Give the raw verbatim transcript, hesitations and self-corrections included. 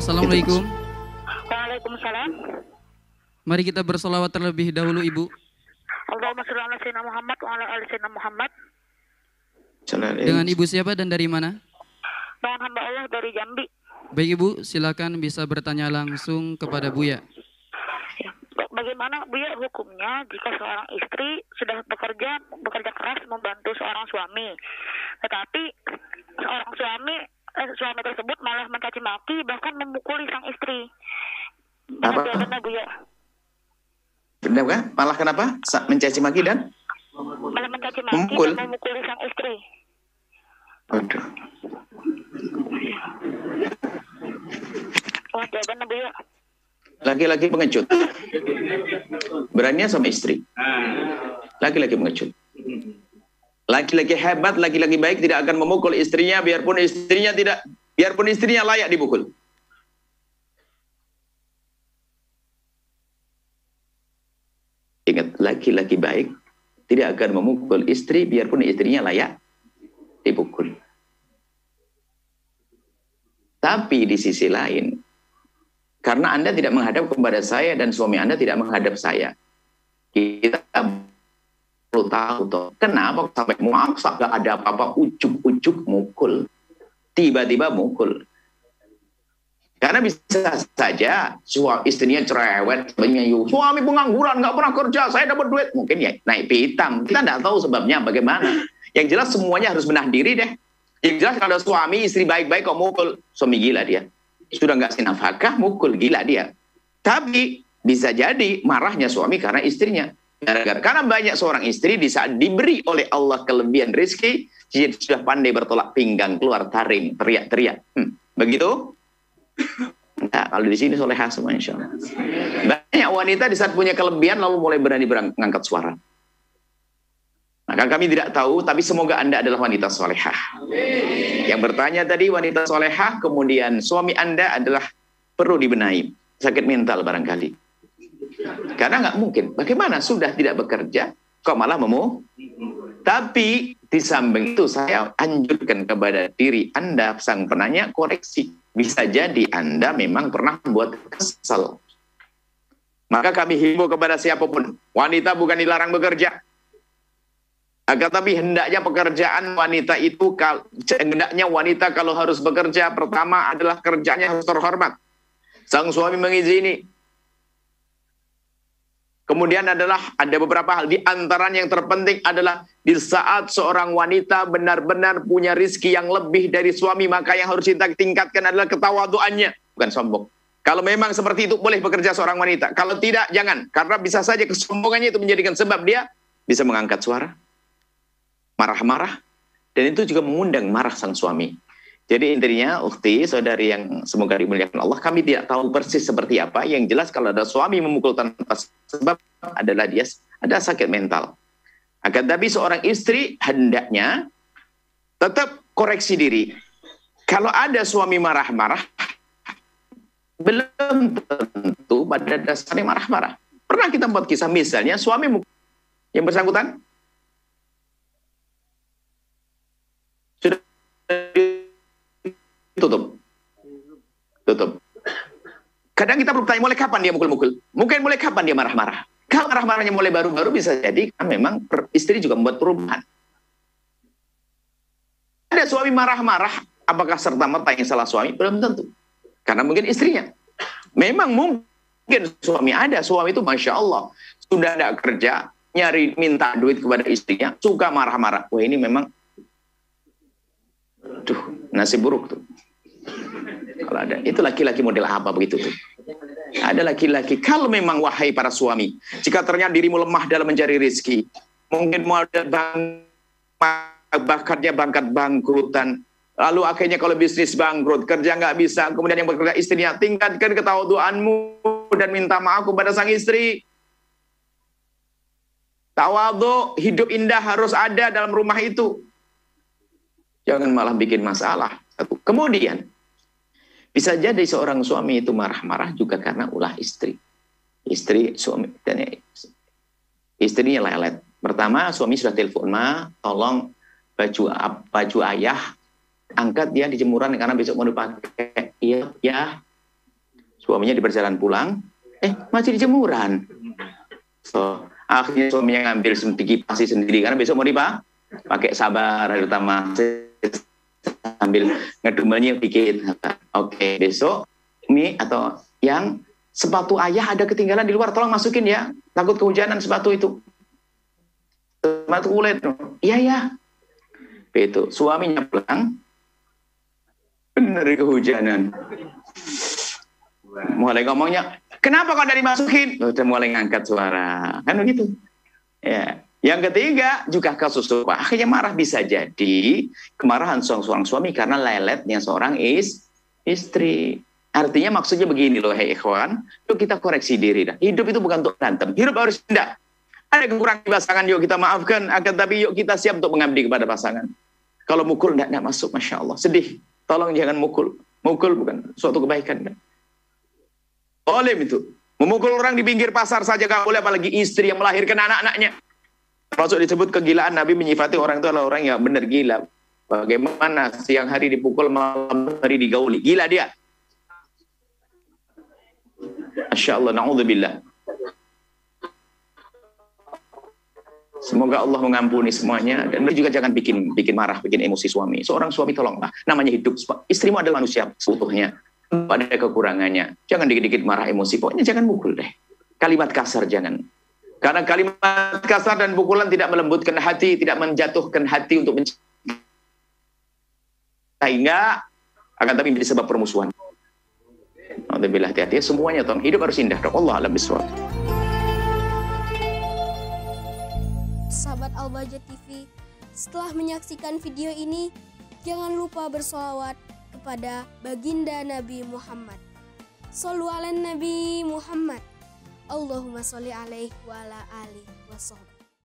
Assalamualaikum. Waalaikumsalam. Mari kita bersolawat terlebih dahulu, Ibu. Allahumma shalli ala sayyidina Muhammad wa ala ali sayyidina Muhammad. Dengan Ibu siapa dan dari mana? Dengan hamba Allah dari Jambi. Baik, Ibu, silakan bisa bertanya langsung kepada Buya. Bagaimana, Buya, hukumnya jika seorang istri sudah bekerja bekerja keras membantu seorang suami, tetapi seorang suami eh, suami tersebut malah mencaci maki bahkan memukuli sang istri? Apa? Benar, Buya. Benar kan? Malah kenapa? Mencaci maki dan malah mencaci maki memukul. dan memukuli sang istri. Aduh. Wah, jawabannya, Buya. Laki-laki pengecut, beraninya sama istri. Laki-laki pengecut, laki-laki hebat, laki-laki baik tidak akan memukul istrinya biarpun istrinya tidak, biarpun istrinya layak dipukul. Ingat, laki-laki baik tidak akan memukul istri biarpun istrinya layak dipukul. Tapi di sisi lain, karena Anda tidak menghadap kepada saya dan suami Anda tidak menghadap saya, kita perlu tahu toh, kenapa sampai maksa gak ada apa-apa ujuk-ujuk mukul, tiba-tiba mukul. Karena bisa saja suami istrinya cerewet, suami pengangguran nggak pernah kerja, saya dapat duit, mungkin ya naik pitam. Kita nggak tahu sebabnya bagaimana. Yang jelas semuanya harus benah diri deh. Yang jelas kalau suami istri baik-baik kok mukul, suami gila dia. Sudah nggak sinafakah, mukul, gila dia. Tapi bisa jadi marahnya suami karena istrinya. Karena banyak seorang istri di saat diberi oleh Allah kelebihan rezeki, jadi sudah pandai bertolak pinggang, keluar taring, teriak-teriak. Hmm. Begitu? Nah, kalau di sini solehah semua, insya Allah. Banyak wanita di saat punya kelebihan lalu mulai berani mengangkat suara. Maka kami tidak tahu, tapi semoga Anda adalah wanita solehah. Yang bertanya tadi wanita solehah, kemudian suami Anda adalah perlu dibenahi, sakit mental barangkali. Karena nggak mungkin, bagaimana sudah tidak bekerja, kok malah memu? Tapi di samping itu saya anjurkan kepada diri Anda, sang penanya, koreksi. Bisa jadi Anda memang pernah membuat kesal. Maka kami himbau kepada siapapun, wanita bukan dilarang bekerja. Agar tapi hendaknya pekerjaan wanita itu, hendaknya wanita kalau harus bekerja, pertama adalah kerjanya harus terhormat. Sang suami mengizini. Kemudian adalah ada beberapa hal, di antara yang terpenting adalah di saat seorang wanita benar-benar punya rizki yang lebih dari suami, maka yang harus kita tingkatkan adalah ketawaduannya, bukan sombong. Kalau memang seperti itu boleh bekerja seorang wanita, kalau tidak jangan, karena bisa saja kesombongannya itu menjadikan sebab dia bisa mengangkat suara, marah-marah, dan itu juga mengundang marah sang suami. Jadi intinya, ukti, saudari yang semoga dimuliakan Allah, kami tidak tahu persis seperti apa. Yang jelas kalau ada suami memukul tanpa sebab adalah dia ada sakit mental. Akan tapi seorang istri hendaknya tetap koreksi diri. Kalau ada suami marah-marah, belum tentu pada dasarnya marah-marah. Pernah kita buat kisah misalnya suami yang bersangkutan sudah tutup, tutup. Kadang kita belum tanya mulai kapan dia mukul-mukul, mungkin mulai kapan dia marah-marah. Kalau marah-marahnya mulai baru-baru bisa jadi kan memang istri juga membuat perubahan. Ada suami marah-marah, apakah serta-merta yang salah suami? Belum tentu, karena mungkin istrinya. Memang mungkin suami ada, suami itu masya Allah sudah ada kerja, nyari minta duit kepada istrinya, suka marah-marah. Wah ini memang, tuh nasib buruk tuh. Kalau ada, itu laki-laki model apa begitu tuh? Ada laki-laki, kalau memang wahai para suami, jika ternyata dirimu lemah dalam mencari rezeki, mungkin mau ada bang, bakatnya bangkat bangkrutan, lalu akhirnya kalau bisnis bangkrut, kerja nggak bisa, kemudian yang bekerja istrinya, tingkatkan ketawaduanmu dan minta maaf kepada sang istri. Tawadhu, hidup indah harus ada dalam rumah itu. Jangan malah bikin masalah. Kemudian, bisa jadi seorang suami itu marah-marah juga karena ulah istri. Istri suami dan istrinya lelet. Pertama suami sudah telepon, "Ma, tolong baju baju ayah angkat dia di jemuran karena besok mau dipakai." "Iya, ya." Suaminya di perjalanan pulang, eh masih di jemuran. So, akhirnya suaminya ngambil sedikit pasti sendiri karena besok mau dipakai. Pakai sabar, terutama sambil ngedumelnya dikit. Oke, okay, besok ini atau yang sepatu ayah ada ketinggalan di luar, tolong masukin ya. Takut kehujanan sepatu itu. Sepatu kulit. Iya ya. Begitu. Suaminya pulang, bener kehujanan. Mulai ngomongnya, kenapa kok dari masukin? Udah mulai ngangkat suara, kan begitu. Ya. Yang ketiga juga kasus serupa. Akhirnya marah, bisa jadi kemarahan seorang suami karena leletnya seorang is, istri. Artinya maksudnya begini loh, hei ikhwan, yuk kita koreksi diri dah. Hidup itu bukan untuk berantem. Hidup harus indah. Ada kekurangan di pasangan, yuk kita maafkan. Akan tapi yuk kita siap untuk mengabdi kepada pasangan. Kalau mukul enggak, enggak masuk, Masya Allah. Sedih. Tolong jangan mukul. Mukul bukan suatu kebaikan. Zalim itu. Memukul orang di pinggir pasar saja gak boleh, apalagi istri yang melahirkan anak-anaknya. Rasul disebut kegilaan, Nabi menyifati orang itu adalah orang yang benar gila. Bagaimana siang hari dipukul, malam hari digauli. Gila dia. Masya Allah, na'udzubillah. Semoga Allah mengampuni semuanya. Dan juga jangan bikin bikin marah, bikin emosi suami. Seorang suami tolonglah, namanya hidup. Istrimu adalah manusia seutuhnya. Pada kekurangannya. Jangan dikit-dikit marah emosi. Pokoknya jangan mukul deh. Kalimat kasar jangan. Karena kalimat kasar dan pukulan tidak melembutkan hati, tidak menjatuhkan hati untuk mencintai. Sehingga akan tapi menjadi sebab permusuhan. Alhamdulillah, hati-hati. Semuanya, tolong. Hidup harus indah. Allah alam biswab. Sahabat Al-Bahjah T V, setelah menyaksikan video ini, jangan lupa bersolawat kepada baginda Nabi Muhammad. Shollu ala Nabi Muhammad. Allahumma sholli alaihi wa ala alihi wa sahbihi.